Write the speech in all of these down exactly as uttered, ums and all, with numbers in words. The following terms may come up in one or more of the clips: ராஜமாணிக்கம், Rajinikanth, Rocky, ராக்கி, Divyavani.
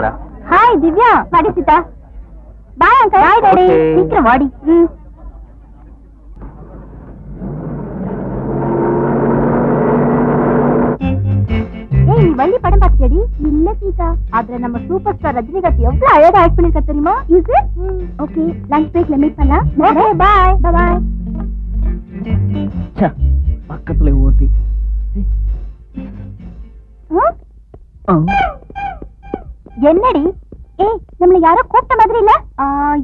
Hi Divya, mari Sita. Bye uncle. Bye daddy. Sikram vaadi. Hmm. Hey, valli padam paatiyadi? Illa Sita. Adra nama superstar Rajinikanth evlo alaga act panirukka theriyuma? Is it? Hmm. Okay, lunch break la meet panna. Okay, bye. Bye bye. Cha. பக்கத்துல ஊர்த்தி என்னடி ஏய் நம்மள யாரோ கூப்பிட்ட மாதிரி இல்ல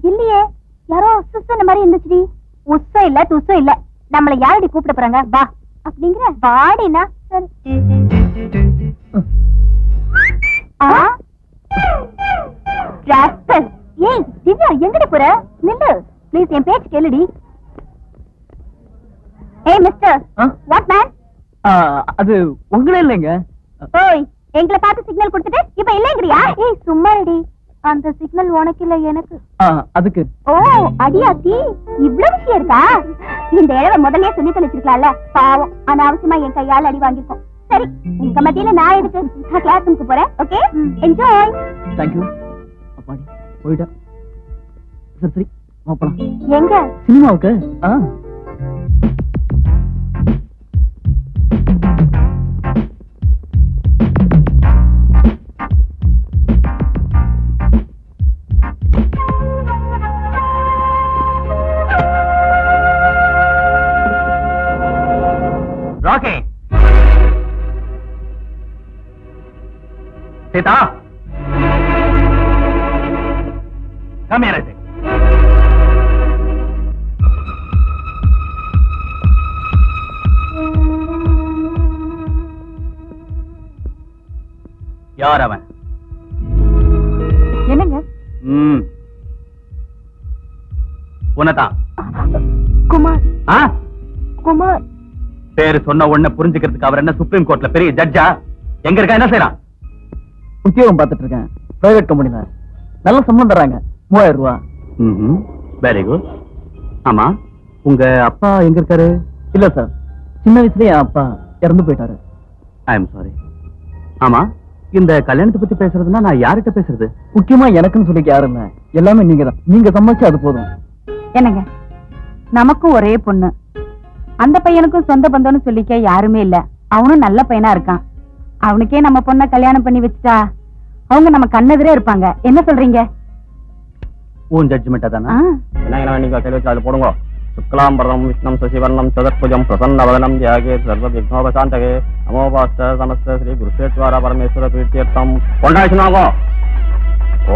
இல்லையே யாரோ சுசன மாதிரி இருந்துச்சுடி உச்ச இல்ல துச்ச இல்ல நம்மள யாரடி கூப்பிட போறாங்க வா அப்படிங்கற வாடினா சரி ஆ ராஸ்பல் ஏய் திவ்யா எங்கடி போற நில்லு ப்ளீஸ் என் பேச்சு கேளுடி Hey mister, huh? What man? அது உங்களே இல்லைங்க. ஓய், எங்களை பார்த்து சிக்னல் கொடுத்துட்டு இப்போ இல்லங்கறியா? ஏய் சும்மா இருடி. அந்த சிக்னல் உனக்கு இல்ல எனக்கு. ஆ அதுக்கு. ஓ அடியாத்தி, இவ்ளோ விஷயம் இருக்கா? இந்த ஏழை முதல்லயே சொல்லி தள்ளிச்சிருக்கலாம்ல. பாவம், அனாவசியமா என் கையால அடி வாங்கிட்டோம். சரி, உங்க மத்தியில நான் எதுக்கு கிளாஸ் ரூமுக்கு போறேன். ஓகே? என்ஜாய். Thank you. அப்பாடி, போய்டா. சரி சரி, வா போலாம். எங்க? சினிமாவுக்கு. ஆ. Rocky! Sita! Come here, I think. You're a man. என்னங்க? ம். உனதா? குமார். ஆ? குமார். பேரு சொன்ன உடனே புரிஞ்சுக்கிறதுக்கு அவர் என்ன சுப்ரீம் கோர்ட்ல பெரிய ஜட்ஜா? எங்க இருக்கா என்ன செய்றான்? உத்தியோகம் பார்த்துட்டு இருக்கேன். பிரைவேட் கம்பெனில. நல்ல சம்பளம் தராங்க. மூவாயிரம் ரூபாய். ம். Very good. ஆமா, உங்க அப்பா எங்க இருக்காரு? இல்ல சார். சின்ன வயசுலயே அப்பா இறந்து போயிட்டாரு. I am sorry. ஆமா, இந்த கல்யாணத்தை பத்தி பேசுறதுன்னா நான் யார்கிட்ட பேசுறது? முக்கியமா எனக்குன்னு சொல்லி யாரும் இல்ல. எல்லாமே நீங்கதான். நீங்க சம்மதிச்சா அது போதும். என்னங்க? நமக்கும் ஒரே பொண்ணு. அந்த பையனுக்கும் சொந்த பந்தம்னு சொல்லிக்க யாருமே இல்ல. அவனும் நல்ல பையனா இருக்கான். அவனுக்கே நம்ம பொண்ண கல்யாணம் பண்ணி வச்சுட்டா அவங்க நம்ம கண்ணெதிரே இருப்பாங்க. என்ன சொல்றீங்க? ஓன் ஜட்ஜ்மென்ட் அதானா? என்னங்க நீங்க கையில வச்சு அது போடுங்க. சுக்லாம் பரதம் விஷ்ணம் சசிவர்ணம் சதபுஜம் பிரசன்ன வதனம் தியாகே சர்வ விக்னோ பசாந்தகே அமோபாஸ்த சமஸ்த ஸ்ரீ குருசேத்வார பரமேஸ்வர பீர்த்தீர்த்தம் கொண்டாயினாகோ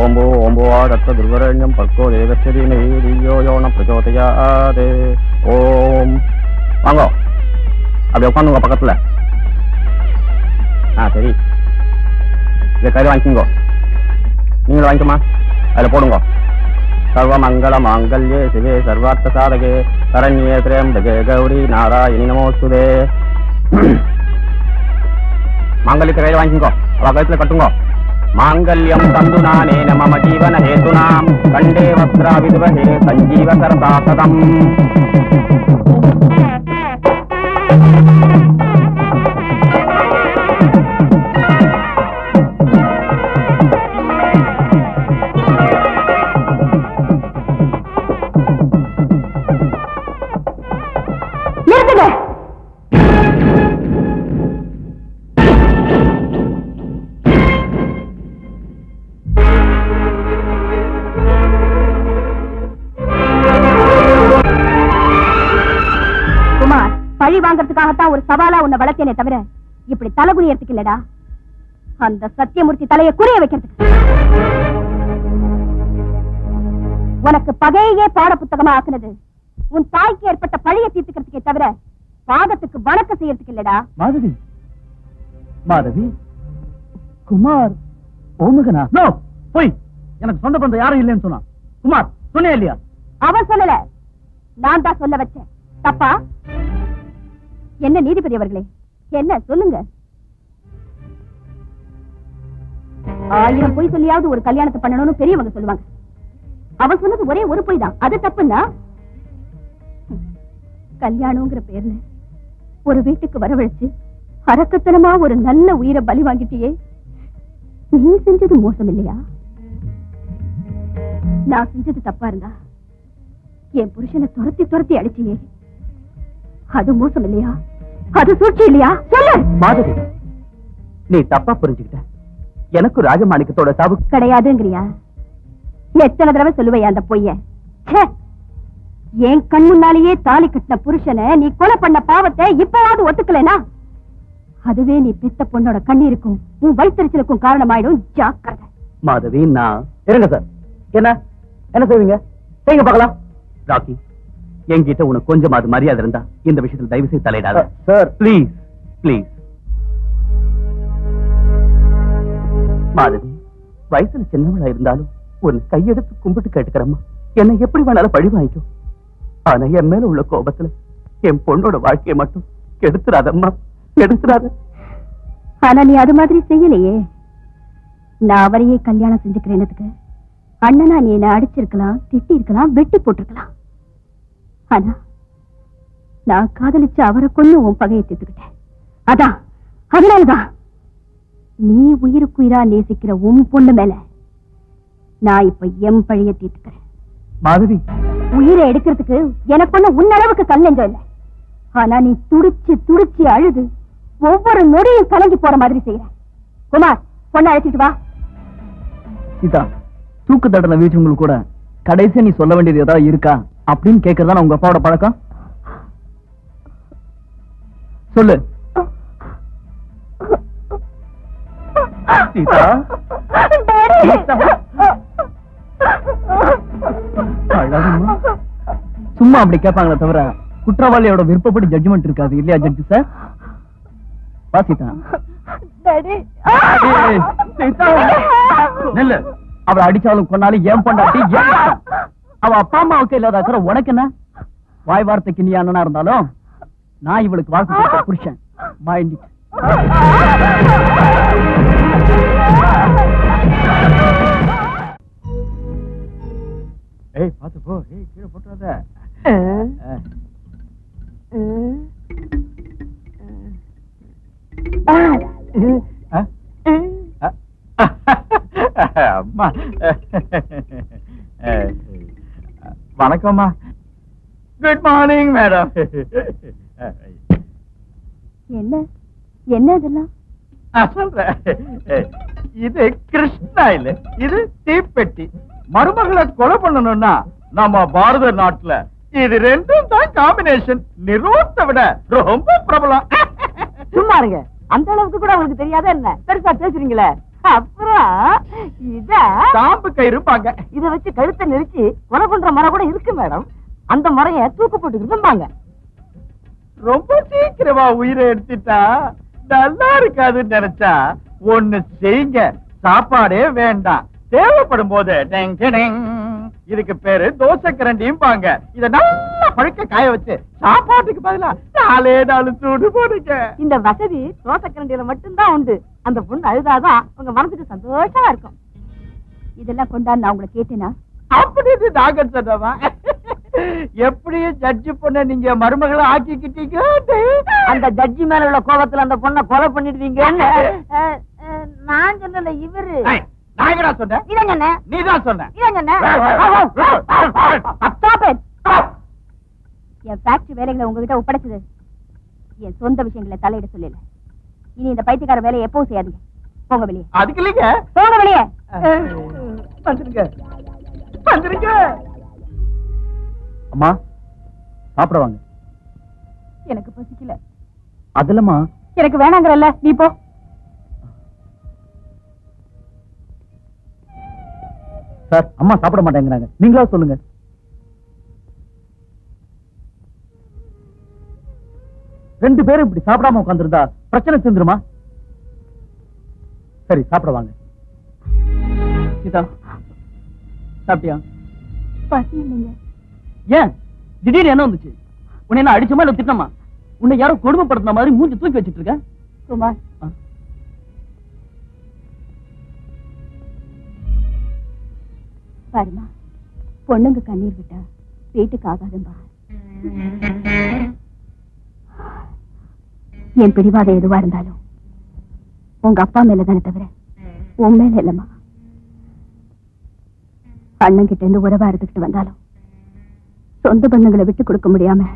ஓம்போ ஓம்போவா தத்த துர்வரண்யம் பர்கோ தேவஸ்ரீனே ரியோ யோன பிரச்சோதயாதே ஓம் வாங்க அப்படியே உட்காந்துங்க பக்கத்துல. ஆ சரி, இதை கையில் வாங்கிக்கோங்க. நீங்களும் வாங்கிக்கோமா, அதில் போடுங்க. சர்வ மங்கள மாங்கல்யே சிவே சர்வார்த்த சாதகே சரண்யே திரயம்பகே கௌரி நாராயணி நமோஸ்துதே. மாங்கல்யத்தை கையில் வாங்கிக்கோங்க, அவள் கழுத்தில் கட்டுங்க. மாங்கல்யம் தந்து நானே நம ஜீவன ஹேதுனாம் கண்டே வஸ்திரா விதுவஹே சஞ்சீவ சரதாசதம். வாங்கறதுக்காகத்தான் ஒரு சவாலா உன்னை வளர்த்தேனே தவிர இப்படி தலைகுனியறதுக்கு இல்லடா. அந்த சத்தியமூர்த்தி தலையை குறைய வைக்கிறதுக்கு. உனக்கு பகையே பாட புத்தகமா ஆக்குனது உன் தாய்க்கு ஏற்பட்ட பழியை தீர்த்துக்கிறதுக்கே தவிர பாதத்துக்கு வணக்கம் செய்யறதுக்கு இல்லடா. மாதவி மாதவி குமார் ஓமகனா நோ போய் எனக்கு சொந்த பந்த யாரும் இல்லைன்னு சொன்னா குமார் சொன்னே இல்லையா? அவன் சொல்லல, நான் தான் சொல்ல வச்சேன். தப்பா? என்ன நீதிபதி அவர்களே, என்ன சொல்லுங்க? ஆயிரம் பொய் சொல்லியாவது ஒரு கல்யாணத்தை பண்ணணும்னு பெரியவங்க சொல்லுவாங்க. அவ சொன்னது ஒரே ஒரு பொய் தான். அது தப்புன்னா கல்யாணம்ங்கிற பேர்ல ஒரு வீட்டுக்கு வரவழைச்சு அரக்கத்தனமா ஒரு நல்ல உயிரை பலி வாங்கிட்டியே, நீ செஞ்சது மோசம் இல்லையா? நான் செஞ்சது தப்பா இருந்தா என் புருஷனை துரத்தி துரத்தி அடிச்சியே, அது மோசம் இல்லையா? அது சூழ்ச்சி இல்லையா? சொல்லு. மாதவி, நீ தப்பா புரிஞ்சுக்கிட்ட. எனக்கு ராஜமாணிக்கத்தோட சாவு கிடையாதுங்கிறியா? எத்தனை தடவை சொல்லுவையா அந்த பொய்ய? என் கண் முன்னாலேயே தாலி கட்டின புருஷனை நீ கொலை பண்ண பாவத்தை இப்பவாவது ஒத்துக்கலனா அதுவே நீ பெத்த பொண்ணோட கண்ணீருக்கும் உன் வயிற்றுச்சலுக்கும் காரணமாயிடும். ஜாக்கிரதை மாதவி. நான் இருங்க சார், என்ன என்ன செய்வீங்க செய்யுங்க பார்க்கலாம். ராக்கி, என்கிட்ட உனக்கு கொஞ்சம் அது மரியாதை இருந்தா இந்த விஷயத்துல தயவு செய்து தலையிடாத சார். பிளீஸ் பிளீஸ் மாதவி, வயசுல சின்னவளா இருந்தாலும் ஒரு கையெடுத்து கும்பிட்டு கேட்டுக்கிறம்மா. என்னை எப்படி வேணாலும் பழி வாங்கிக்கும், ஆனா என் மேல உள்ள கோபத்துல என் பொண்ணோட வாழ்க்கையை மட்டும் கெடுத்துறாதம்மா, கெடுத்துறாத. ஆனா நீ அது மாதிரி செய்யலையே. நான் அவரையே கல்யாணம் செஞ்சுக்கிறேன்னதுக்கு அண்ணனா நீ என்ன அடிச்சிருக்கலாம், திட்டி இருக்கலாம், வெட்டி போட்டிருக்கலாம். ஆனா நான் காதலிச்சு அவரை கொண்டு உன் பகையை தீர்த்துக்கிட்டேன். அதான் அதனாலதான் நீ உயிருக்குயிரா நேசிக்கிற உன் பொண்ணு மேல நான் இப்ப எம் பழைய தீர்த்துக்கிறேன். மாதவி, உயிரை எடுக்கிறதுக்கு எனக்கு ஒண்ணு உன் அளவுக்கு கல்லெஞ்சம் இல்ல. ஆனா நீ துடிச்சு துடிச்சு அழுது ஒவ்வொரு நொடியும் கலங்கி போற மாதிரி செய்யற. குமார், பொண்ணை அழைச்சிட்டு வா. சீதா, தூக்கு தண்டனை வீழ்ச்சிங்களுக்கு கூட கடைசியா நீ சொல்ல வேண்டியது ஏதாவது இருக்கா அப்படின்னு கேட்கறதா உங்க அப்பாவோட பழக்கம். சொல்லு சீதா. சும்மா அப்படி கேட்பாங்களே தவிர குற்றவாளியோட விருப்பப்படி ஜட்ஜ்மெண்ட் இருக்காது இல்லையா ஜட்ஜி சார்? வாசிதா, அவளை அடிச்சாலும் கொன்னாலும் ஏன் பண்ணாட்டி அவ அப்பா அம்மாவுக்கு இல்லாத அக்கறை உனக்கு என்ன? வாய் வார்த்தைக்கு நீ அண்ணனா இருந்தாலும் நான் இவளுக்கு வாக்கு புருஷன். ஏய் பாத்து போ, ஏய் கீழ போடாத. அம்மா வணக்கம்மா. Good morning madam. என்ன என்ன இதெல்லாம்? சொல்றேன், இது கிருஷ்ணா இல்ல, இது தீப்பெட்டி. மருமகளை கொலை பண்ணணும்னா நம்ம பாரத நாட்டுல இது ரெண்டும் தான் காம்பினேஷன். நிரோத்தை விட ரொம்ப பிரபலம். சும்மா இருங்க, அந்த அளவுக்கு கூட உங்களுக்கு தெரியாத என்ன பெருசா பேசுறீங்களே? அப்புறம் இத சாம்பு கயிறு பாங்க, இத வச்சு கழுத்தை நெரிச்சு கொலை பண்ற மரம் கூட இருக்கு மேடம். அந்த மரைய தூக்கு போட்டு இருப்பாங்க. ரொம்ப சீக்கிரமா உயிரை எடுத்துட்டா நல்லா இருக்காதுன்னு நினைச்சா ஒண்ணு செய்யுங்க, சாப்பாடே வேண்டாம். தேவைப்படும் போது இதுக்கு பேரு தோசை கரண்டியும் பாங்க. இத நல்லா பழுக்க காய வச்சு சாப்பாட்டுக்கு பதிலா நாலே நாலு சூடு போடுங்க. இந்த வசதி தோசை கரண்டியில மட்டும்தான் உண்டு. அந்த பொண்ணு அழுதாதான் உங்க மனசுக்கு சந்தோஷமா இருக்கும். இதெல்லாம் கொண்டாந்து நான் உங்களை கேட்டேனா அப்படின்னு தாக்கர் சொன்னவா? எப்படியும் ஜட்ஜி பொண்ண நீங்க மருமகளை ஆக்கிக்கிட்டீங்க. அந்த ஜட்ஜி மேல உள்ள கோபத்துல அந்த பொண்ணை கொலை பண்ணிடுவீங்கன்னு நான் சொன்னல, இவரு நாயகரா சொன்ன, நீதான் சொன்ன. என் ஃபேக்டரி வேலைகளை உங்ககிட்ட ஒப்படைச்சது என் சொந்த விஷயங்களை தலையிட சொல்லல. இனி இந்த பைத்தியக்கார வேலையை எப்பவும் செய்யாதீங்க. போங்க வெளியே. அதுக்கு இல்லைங்க, போங்க வெளியே. வந்துருங்க வந்துருங்க. அம்மா சாப்பிட வாங்க. எனக்கு பசிக்கல. அதுலமா எனக்கு வேணாங்கிறல்ல, நீ போ. சார், அம்மா சாப்பிட மாட்டேங்கிறாங்க, நீங்களா சொல்லுங்க. ரெண்டு பேரும் இப்படி சாப்பிடாம உட்கார்ந்திருந்தா பிரச்சனை செஞ்சிருமா? சரி சாப்பிட வாங்க. சீதா, சாப்பிட்டியா? ஏன் திடீர்னு என்ன வந்துச்சு? உன்னை என்ன அடிச்சமா இல்ல திட்டமா? உன்னை யாரோ கொடுமைப்படுத்தின மாதிரி மூஞ்சி தூக்கி வச்சிட்டு இருக்க. குமார், பாருமா, பொண்ணுங்க கண்ணீர் விட்டா வீட்டுக்கு ஆகாதும்பா. என் பிடிவாத எதுவா இருந்தாலும் உங்க அப்பா மேலதானே தவிர உன் மேல இல்லம்மா. அண்ணன் கிட்ட இருந்து உறவா இருந்துகிட்டு வந்தாலும் சொந்த பந்தங்களை விட்டு கொடுக்க முடியாம